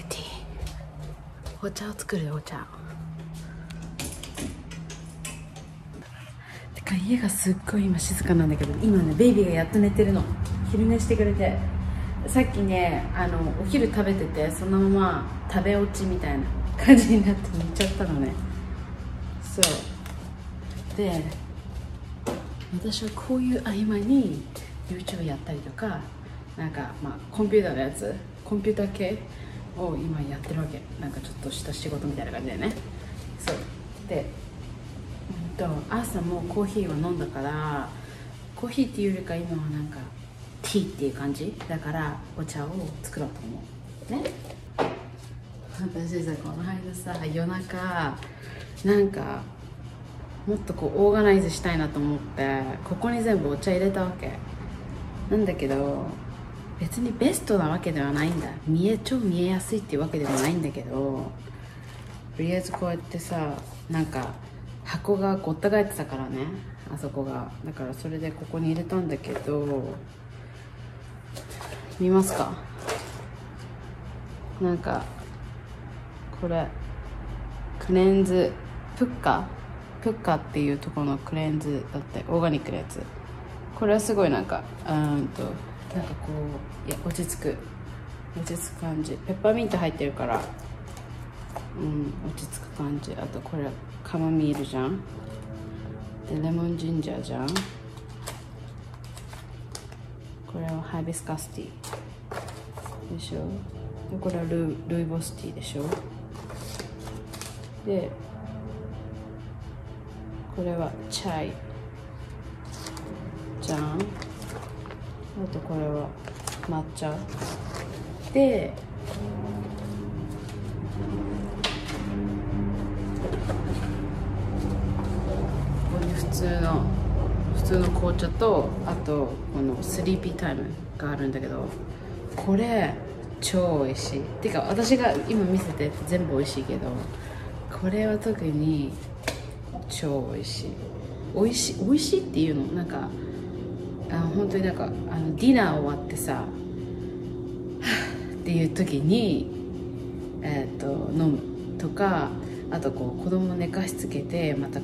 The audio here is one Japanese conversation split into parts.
クティー。お茶を作る、お茶。てか家がすっごい今静かなんだけど、今ねベイビーがやっと寝てるの。昼寝してくれて、さっきねお昼食べてて、そのまま食べ落ちみたいな感じになって寝ちゃったのね。そうで、私はこういう合間に YouTube やったりとか、なんかまあコンピューターのやつ、コンピューター系を今やってるわけ。なんかちょっとした仕事みたいな感じだよね。そうで、朝もうコーヒーは飲んだから、コーヒーっていうよりか今はなんかティーっていう感じだから、お茶を作ろうと思うね。私さ、この間さ、夜中なんかもっとこうオーガナイズしたいなと思って、ここに全部お茶入れたわけなんだけど、別にベストなわけではないんだ。超見えやすいっていうわけでもないんだけど、とりあえずこうやってさ、なんか箱がごった返ってたからね、あそこが。だからそれでここに入れたんだけど、見ますか、なんかこれクレンズプッカっていうところのクレンズだって、オーガニックのやつ。これはすごいなんかなんかこう、いや、落ち着く感じ。ペッパーミント入ってるから、落ち着く感じ。あとこれカモミールじゃん、でレモンジンジャーじゃん、これはハイビスカスティーでしょ、でこれはルイボスティーでしょ、でこれはチャイじゃん、あとこれは抹茶で、ここに普通の紅茶と、あとこのスリーピータイムがあるんだけど、これ超美味しい。てか私が今見せて全部美味しいけど、これは特に超美味しい。美味しいっていうの、なんか本当になんかディナー終わってさ、はぁっていう時に飲むとか、あとこう子供寝かしつけて、また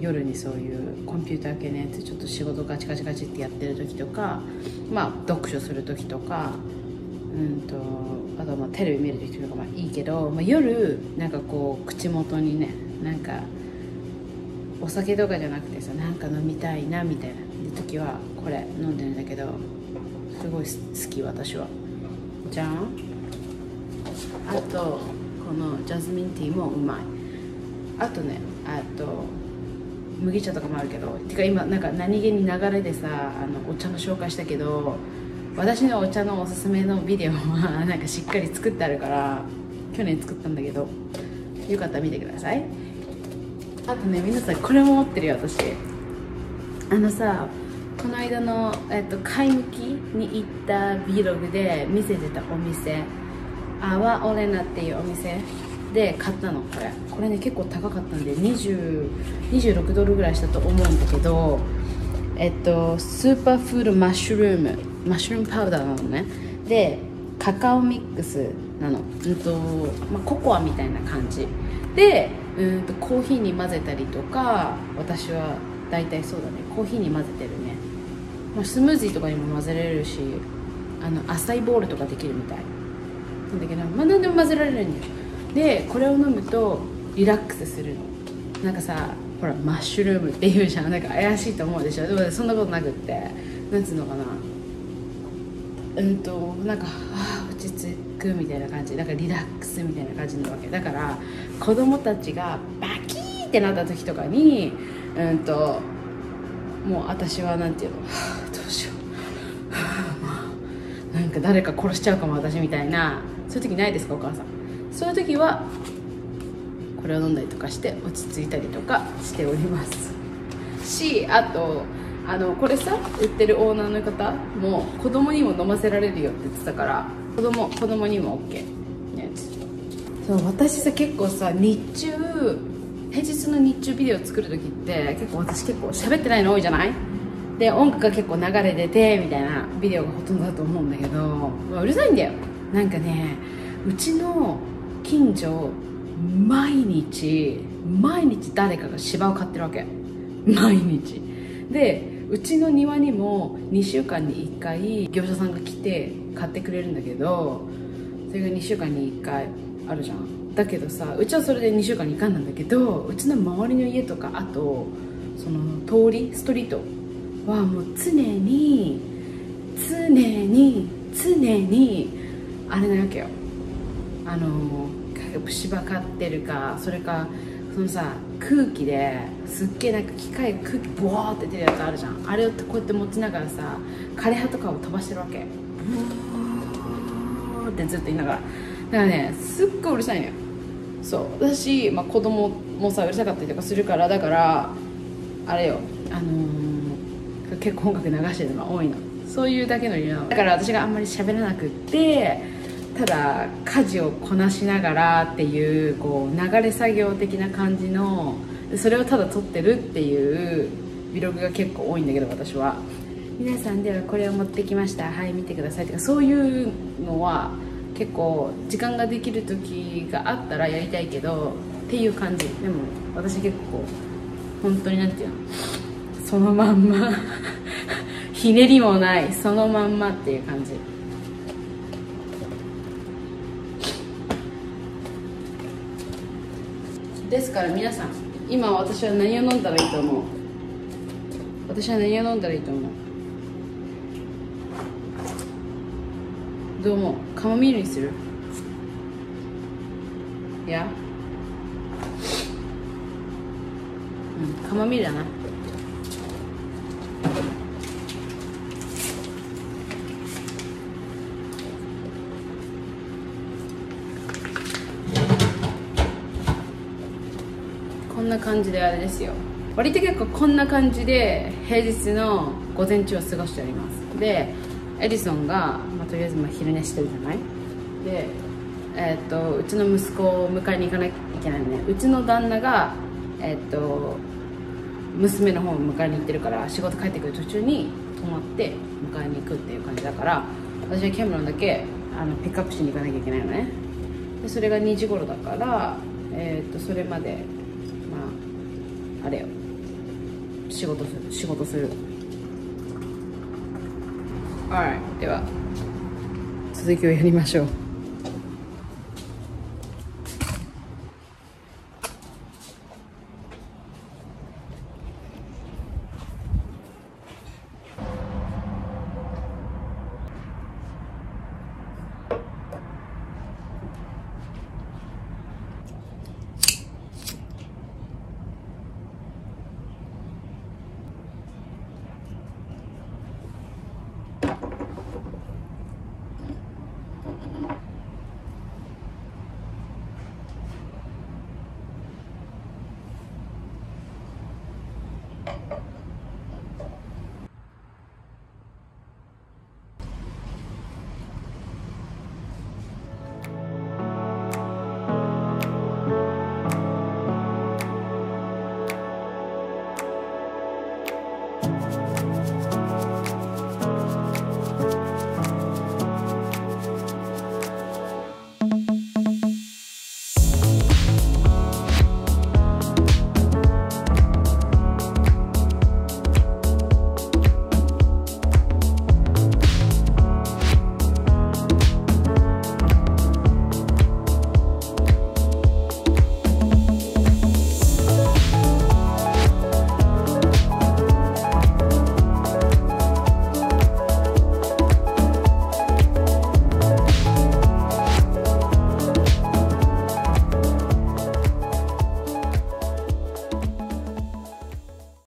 夜にそういうコンピューター系のやつ、ちょっと仕事ガチガチガチってやってる時とか、まあ読書する時とか、あとまあテレビ見る時とかもいいけど、まあ、夜なんかこう口元にね、なんかお酒とかじゃなくてさ、なんか飲みたいなみたいな時はこれ飲んでるんだけど、すごい好き私は。じゃん、あとこのジャスミンティーもうまい。あとね、麦茶とかもあるけど、てか今なんか何気に流れでさ、お茶の紹介したけど、私のお茶のおすすめのビデオはなんかしっかり作ってあるから、去年作ったんだけど、よかったら見てください。あとね、皆さんこれも持ってるよ私。さ、この間の、買い向きに行った Vlog で見せてたお店、アワオレナっていうお店で買ったの。これね結構高かったんで26ドルぐらいしたと思うんだけど、スーパーフードマッシュルームパウダーなのね。でカカオミックスなの、まあ、ココアみたいな感じで、コーヒーに混ぜたりとか、私は大体そうだね、コーヒーに混ぜてるね。まあ、スムージーとかにも混ぜれるし、アサイボウルとかできるみたいなんだけど、まあ、何でも混ぜられるんだよ。でこれを飲むとリラックスするの。なんかさ、ほらマッシュルームっていうじゃん、なんか怪しいと思うでしょ。でもそんなことなくって、なんつうのかな、なんか落ち着くみたいな感じ、なんかリラックスみたいな感じなわけだから、子供たちがバキーってなった時とかに、もう私はなんていうの、どうしよう、なんか誰か殺しちゃうかも私みたいな、そういう時ないですかお母さん。そういう時はこれを飲んだりとかして落ち着いたりとかしておりますし、あとこれさ、売ってるオーナーの方も子供にも飲ませられるよって言ってたから、子供にも OK ね。そう、私さ結構さ、平日の日中ビデオ作る時って、私結構喋ってないの多いじゃないで、音楽が結構流れ出てみたいなビデオがほとんどだと思うんだけど、うるさいんだよ。なんかね、うちの近所毎日誰かが芝を買ってるわけ、毎日で、うちの庭にも2週間に1回業者さんが来て買ってくれるんだけど、それが2週間に1回あるじゃん。だけどさ、うちはそれで2週間に1回なんだけど、うちの周りの家とか、あとその通りストリートはもう常にあれなわけよ。芝刈ってるか、それかそのさ、空気ですっげえなんか機械が空気ボワーって出るやつあるじゃん。あれをこうやって持ちながらさ、枯れ葉とかを飛ばしてるわけ、ブーってずっと言いながら。だからね、すっごいうるさいのよ。そうだし、まあ、子供もさうるさかったりとかするから、だからあれよ、結構音楽流してるのが多いの、そういうだけの理由なの。だから私があんまり喋らなくって、ただ家事をこなしながらっていう、こう流れ作業的な感じの、それをただ撮ってるっていうビログが結構多いんだけど、私は皆さんではこれを持ってきました、はい見てくださいとか、そういうのは結構時間ができる時があったらやりたいけどっていう感じ。でも私結構本当になんていうの、そのまんまひねりもない、そのまんまっていう感じ。ですから皆さん、今私は何を飲んだらいいと思う？私は何を飲んだらいいと思う？どう思う？カモミールにする？いや、うん、カモミールだな。こんな感じであれですよ、割と結構こんな感じで平日の午前中を過ごしております。でエリソンが、まあ、とりあえずまあ昼寝してるじゃない。で、うちの息子を迎えに行かなきゃいけないのね。うちの旦那が、娘の方を迎えに行ってるから、仕事帰ってくる途中に泊まって迎えに行くっていう感じだから、私はキャメロンだけピックアップしに行かなきゃいけないのね。でそれが2時頃だから、それまであれよ、仕事する。はい、では続きをやりましょう。